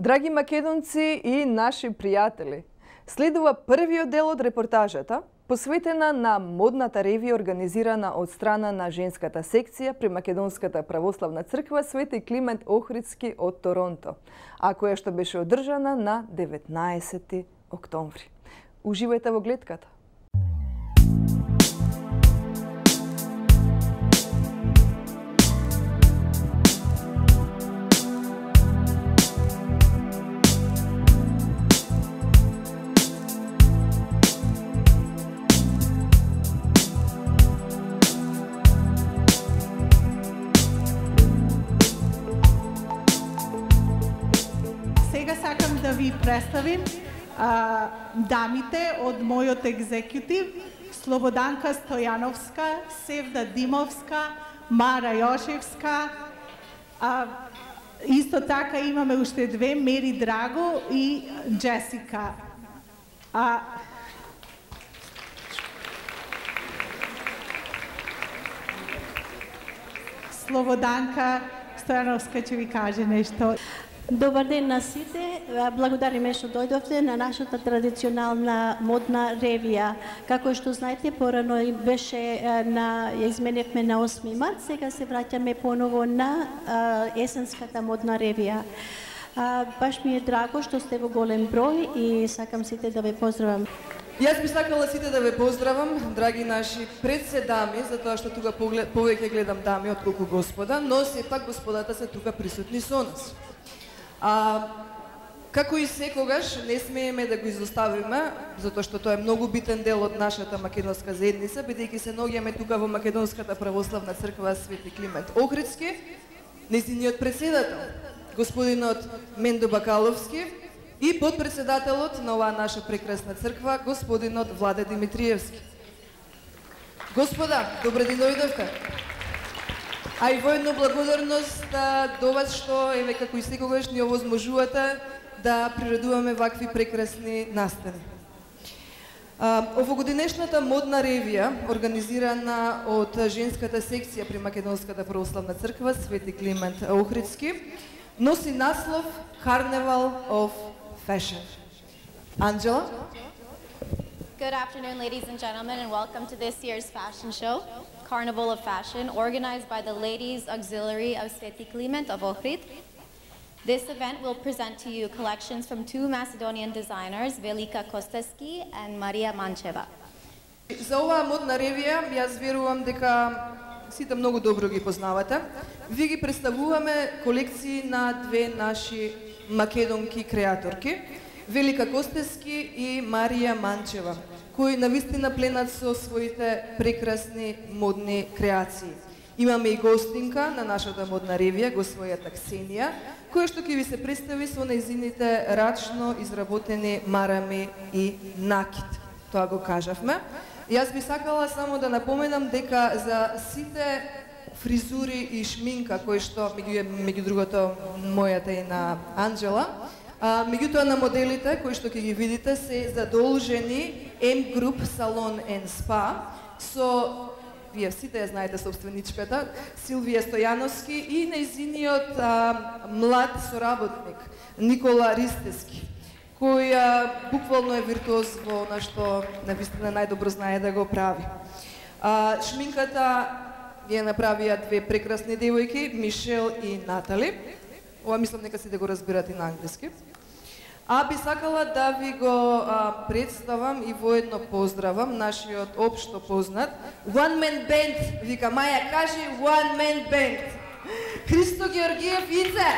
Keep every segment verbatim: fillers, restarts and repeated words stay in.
Драги македонци и наши пријатели, следува првиот дел од репортажата, посветена на модната ревија организирана од страна на женската секција при Македонската православна црква Свети Климент Охридски од Торонто, а која што беше одржана на деветнаесети октомври. Уживајте во гледката. Ви представим а, дамите од мојот екзекутив, Slobodanka Stojanovska, Sevda Dimovska, Mara Joševska, а, исто така имаме уште две, Meri Drago и Jessica. А, Slobodanka Stojanovska ќе ви каже нешто. Добар ден на сите. Благодариме што дојдовте на нашата традиционална модна ревија. Како што знаете, порано беше на ја изменевме на осми март, сега се враќаме поново на есенската модна ревија. Баш ми е драго што сте во голем број и сакам сите да ве поздравам. Јас би сакала сите да ве поздравам, драги наши председами, затоа што тука повеќе гледам дами отколку господа, но сепак господата се тука присутни со нас. А, како и секогаш, не смееме да го изоставиме, затоа што тоа е многу битен дел од нашата македонска заедница, бидејќи се наоѓаме тука во Македонската православна црква Свети Климент Охридски, нејзиниот председател, господинот Менду Бакаловски, и подпредседателот на оваа наша прекрасна црква, господинот Владе Димитриевски. Господа, добро ден дојдовте. А и воедно благодарност до вас што, еве, како и секогаш, ни овозможувате да приредуваме вакви прекрасни настани. Овогодинешната модна ревија, организирана од женската секција при Македонската православна црква Свети Климент Охридски, носи наслов Carnival of Fashion. Анджела? Good afternoon, ladies and gentlemen, and welcome to this year's fashion show, Carnival of Fashion, organized by the Ladies Auxiliary of Sveti Kliment of Ohrid. This event will present to you collections from two Macedonian designers, Velika Kosteski and Marija Mancheva. За оваа модна ревија, јас верувам дека сите многу добро ги познавате. Ви ги представуваме колекции на две наши македонки креаторки, Velika Kosteski и Marija Mancheva, кои навистина пленат со своите прекрасни модни креации. Имаме и гостинка на нашата модна ревија, господјата Ксенија, која што ќе ви се представи со нејзините рачно изработени марами и накид. Тоа го кажавме. Јас би сакала само да напоменам дека за сите фризури и шминка, кои што, меѓу, меѓу другото, мојата и на Анджела, А, меѓутоа на моделите кои што ќе ги видите се задолжени М Груп Салон енд Спа со, вие сите ја знаете собственичката, Силвија Стојановски и нејзиниот а, млад соработник Никола Ристиски, кој а, буквално е виртуоз во она што навистина најдобро знае да го прави. А, шминката ја направија две прекрасни девојки, Мишел и Натали. Ова мислам нека сите го разбират и на англиски. А би сакала да ви го а, представам и воедно поздравам нашиот општо познат One Man Band, вика Маја, кажи One Man Band. Christo Georgiev Itze,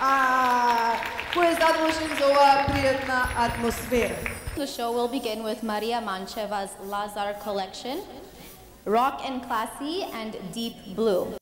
а, кој е задолжен за оваа пријатна атмосфера. The show will begin with Marija Mancheva's Lazar collection, Rock and Classy and Deep Blue.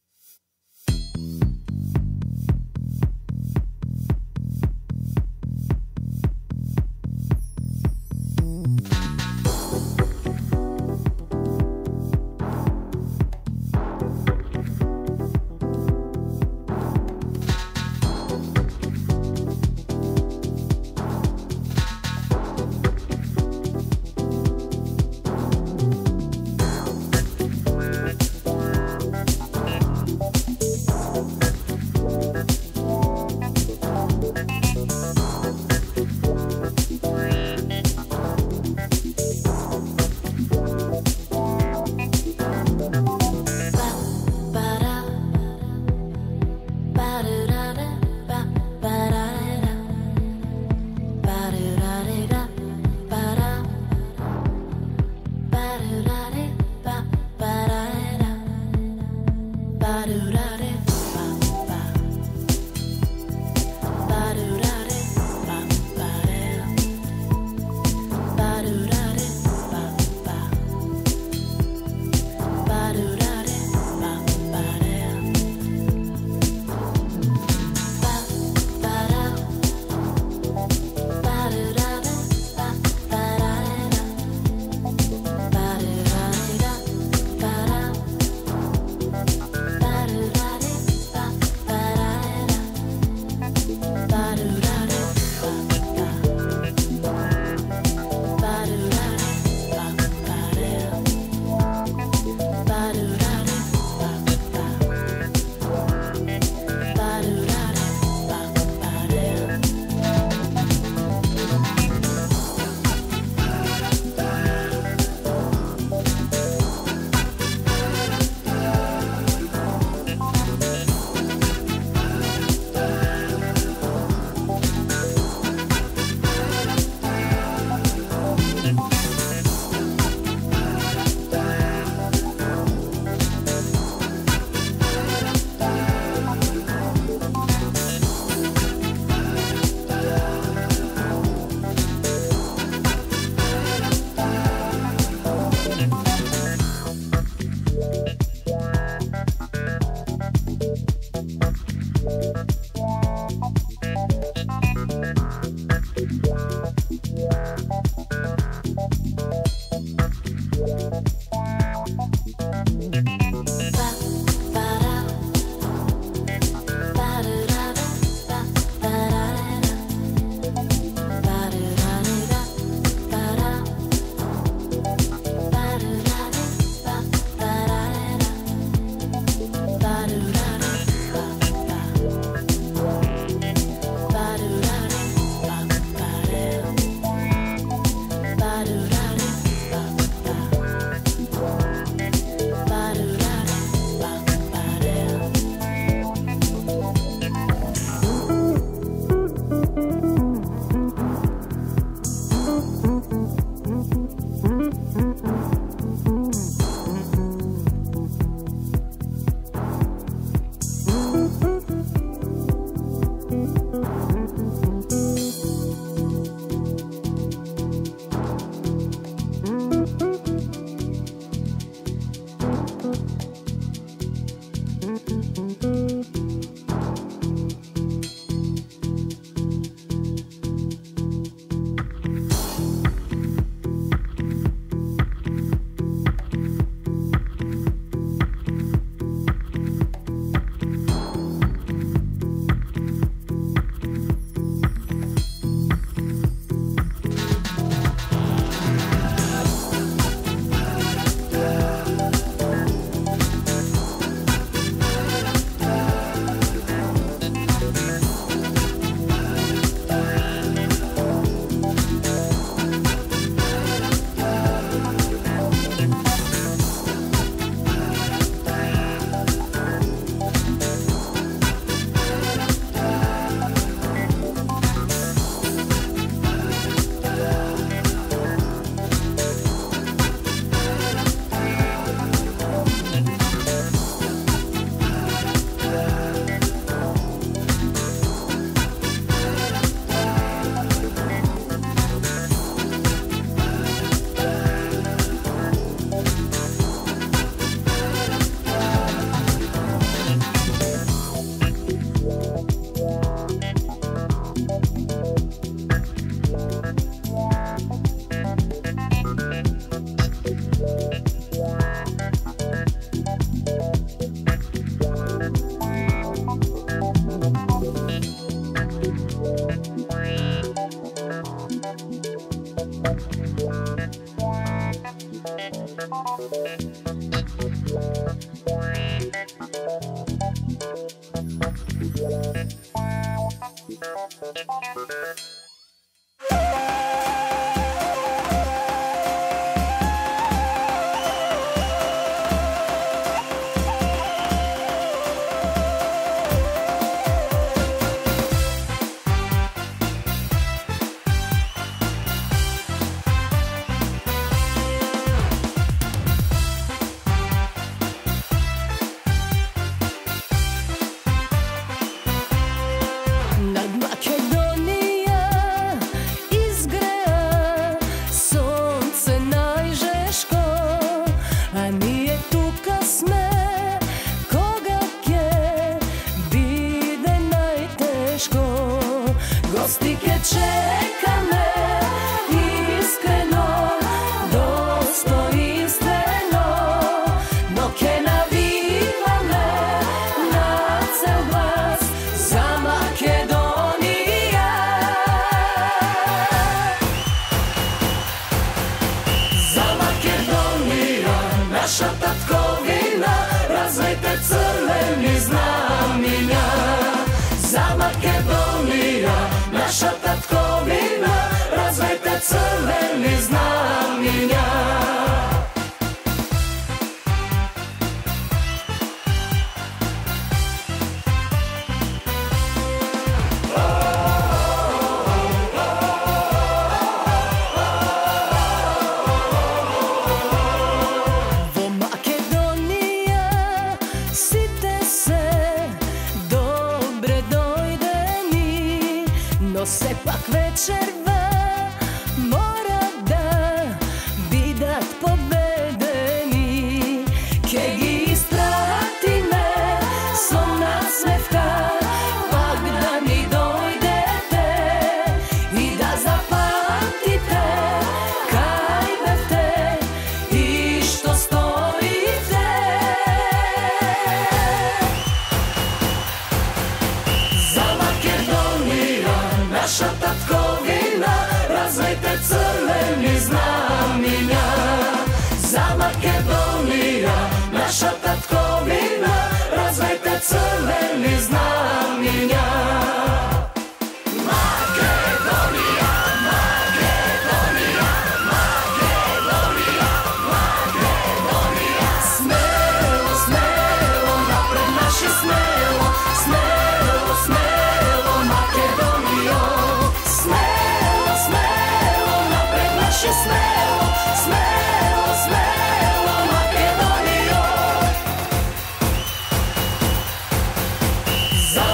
Za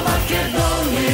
Makedoniju,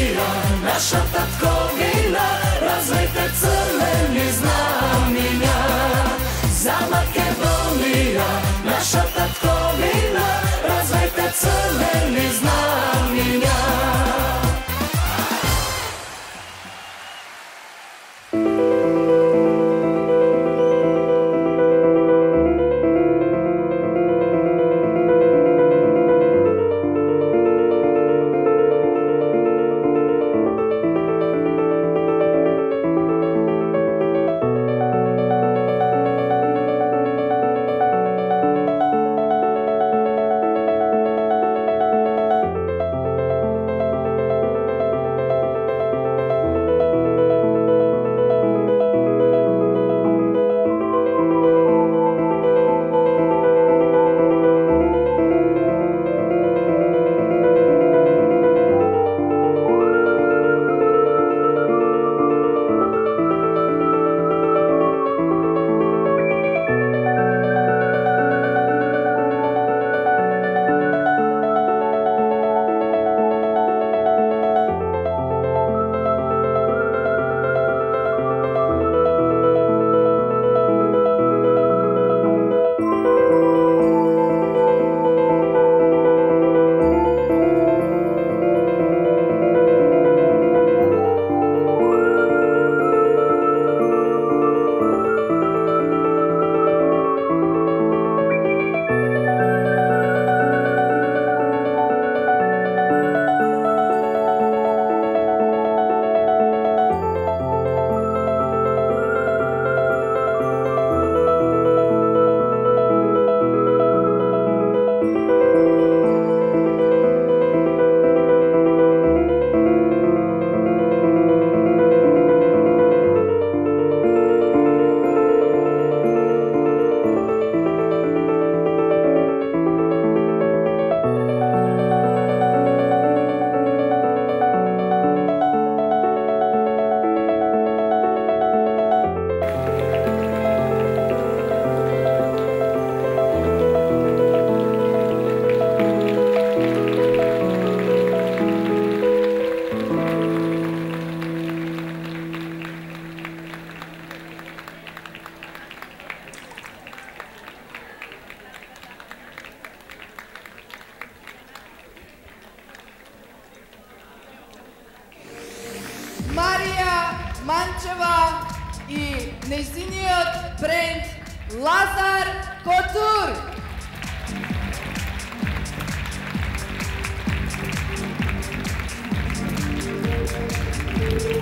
Манчева и нејзиниот бренд Лазар Котур. Thank you.